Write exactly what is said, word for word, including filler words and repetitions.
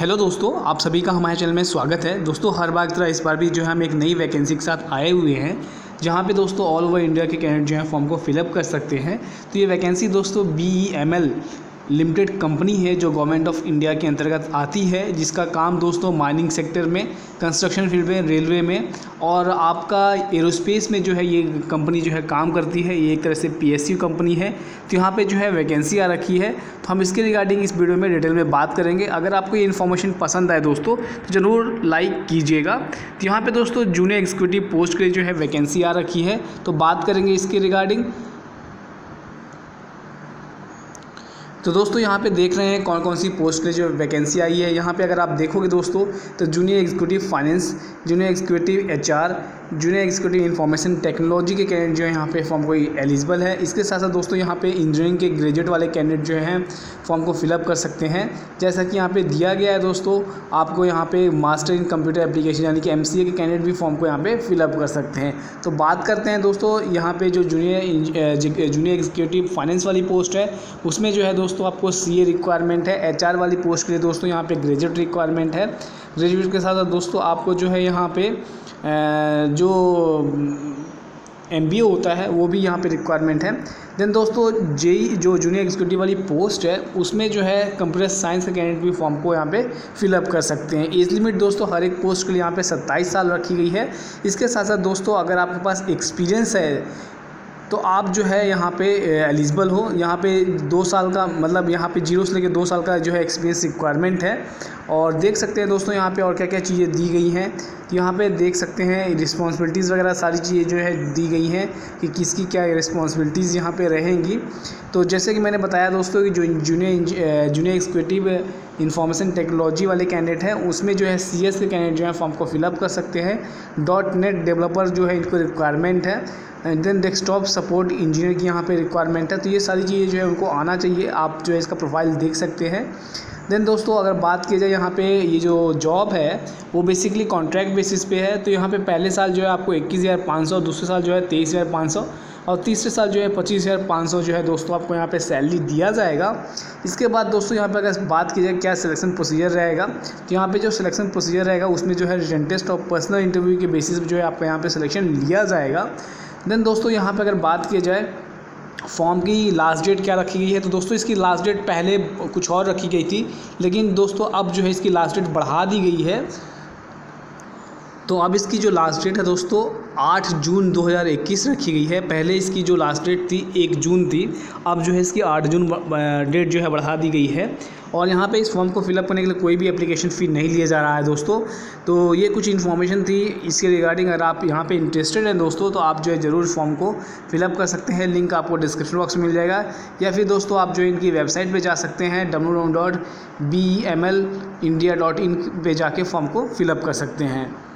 Hello दोस्तों, आप सभी का हमारे चैनल में स्वागत है। दोस्तों हर बार की तरह इस बार भी जो है हम एक नई वैकेंसी के साथ आए हुए हैं, जहाँ पे दोस्तों ऑल ओवर इंडिया के कैंडिडेट जो है फॉर्म को फिलअप कर सकते हैं। तो ये वैकेंसी दोस्तों B E M L limited company है जो गवर्नमेंट ऑफ इंडिया के अंतर्गत आती है, जिसका काम दोस्तों माइनिंग सेक्टर में, कंस्ट्रक्शन फील्ड में, रेलवे में और आपका एरोस्पेस में जो है ये कंपनी जो है काम करती है। ये एक तरह से पी एस यू कंपनी है। तो यहाँ पे जो है वैकेंसी आ रखी है, तो हम इसके रिगार्डिंग इस वीडियो में डिटेल में बात करेंगे। अगर आपको ये इन्फॉर्मेशन पसंद आए दोस्तों तो ज़रूर लाइक कीजिएगा। तो यहाँ पर दोस्तों जूनियर एग्जीक्यूटिव पोस्ट के लिए जो है वैकेंसी आ रखी है, तो बात करेंगे इसके रिगार्डिंग। तो दोस्तों यहाँ पे देख रहे हैं कौन कौन सी पोस्ट के जो वैकेंसी आई है। यहाँ पे अगर आप देखोगे दोस्तों तो junior executive finance, junior executive H R, junior executive information technology के कैंडिडेट जो है यहाँ पे फॉर्म को एलिजिबल है। इसके साथ साथ दोस्तों यहाँ पे इंजीनियरिंग के ग्रेजुएट वाले कैंडिडेट जो हैं फॉर्म को फिलअप कर सकते हैं। जैसा कि यहाँ पे दिया गया है दोस्तों, आपको यहाँ पे मास्टर इन कंप्यूटर एप्लीकेशन यानी कि एम सी ए के कैंडिडेट भी फॉर्म को यहाँ पे फिलअप कर सकते हैं। तो बात करते हैं दोस्तों यहाँ पे जो जूनियर जूनियर एग्जीक्यूटिव फाइनेंस वाली पोस्ट है, उसमें जो है दोस्तों आपको सी ए रिक्वायरमेंट है। एच आर वाली पोस्ट के लिए दोस्तों यहाँ पे ग्रेजुएट रिक्वायरमेंट है। ग्रेजुएट के साथ साथ दोस्तों आपको जो है यहाँ पे जो एम बी ए होता है वो भी यहाँ पे रिक्वायरमेंट है। देन दोस्तों जे ई जो जूनियर एग्जीक्यूटिव वाली पोस्ट है, उसमें जो है कंप्यूटर साइंस के कैंडिडेट भी फॉर्म को यहाँ पे फिलअप कर सकते हैं। एज लिमिट दोस्तों हर एक पोस्ट के लिए यहाँ पे सत्ताईस साल रखी गई है। इसके साथ साथ दोस्तों अगर आपके पास एक्सपीरियंस है तो आप जो है यहाँ पे एलिजिबल हो। यहाँ पे दो साल का मतलब यहाँ पे जीरो से लेकर दो साल का जो है एक्सपीरियंस रिक्वायरमेंट है। और देख सकते हैं दोस्तों यहाँ पे और क्या क्या चीज़ें दी गई हैं। तो यहाँ पे देख सकते हैं रिस्पॉन्सिबिलिटीज़ वगैरह सारी चीज़ें जो है दी गई हैं कि किसकी क्या रिस्पॉन्सिबिलिटीज़ यहाँ पे रहेंगी। तो जैसे कि मैंने बताया दोस्तों कि जो junior junior executive information technology वाले कैंडिडेट हैं, उसमें जो है सी एस के कैंडिडेट जो है फॉर्म को फिलअप कर सकते हैं। डॉट नेट डेवलपर जो है इनको रिक्वायरमेंट है। And then desktop support engineer की यहाँ पे रिक्वायरमेंट है। तो ये सारी चीज़ें जो है उनको आना चाहिए। आप जो है इसका प्रोफाइल देख सकते हैं। देन दोस्तों अगर बात की जाए यहाँ पे ये जो जॉब है वो बेसिकली कॉन्ट्रैक्ट बेसिस पे है। तो यहाँ पे पहले साल जो है आपको इक्कीस हज़ार पाँच सौ, दूसरे साल जो है तेईस हज़ार पाँच सौ और तीसरे साल जो है पच्चीस हज़ार पाँच सौ जो है दोस्तों आपको यहाँ पे सैलरी दिया जाएगा। इसके बाद दोस्तों यहाँ पे अगर बात की जाए क्या सिलेक्शन प्रोसीजर रहेगा, तो यहाँ पे जो सिलेक्शन प्रोसीजर रहेगा उसमें जो है रिटन टेस्ट और पर्सनल इंटरव्यू के बेसिस पर जो है आपका यहाँ पर सिलेक्शन लिया जाएगा। देन दोस्तों यहाँ पर अगर बात की जाए फॉर्म की लास्ट डेट क्या रखी गई है, तो दोस्तों इसकी लास्ट डेट पहले कुछ और रखी गई थी, लेकिन दोस्तों अब जो है इसकी लास्ट डेट बढ़ा दी गई है। तो अब इसकी जो लास्ट डेट है दोस्तों आठ जून दो हज़ार इक्कीस रखी गई है। पहले इसकी जो लास्ट डेट थी एक जून थी, अब जो है इसकी आठ जून डेट जो है बढ़ा दी गई है। और यहाँ पे इस फॉर्म को फिलअप करने के लिए कोई भी एप्लीकेशन फ़ी नहीं लिया जा रहा है दोस्तों। तो ये कुछ इन्फॉर्मेशन थी इसके रिगार्डिंग। अगर आप यहाँ पे इंटरेस्टेड हैं दोस्तों तो आप जो है ज़रूर फॉर्म को फिलअप कर सकते हैं। लिंक आपको डिस्क्रिप्शन बॉक्स में मिल जाएगा, या फिर दोस्तों आप जो इनकी वेबसाइट पर जा सकते हैं W W W dot B E M L India dot in पर जाके फॉर्म को फिलअप कर सकते हैं।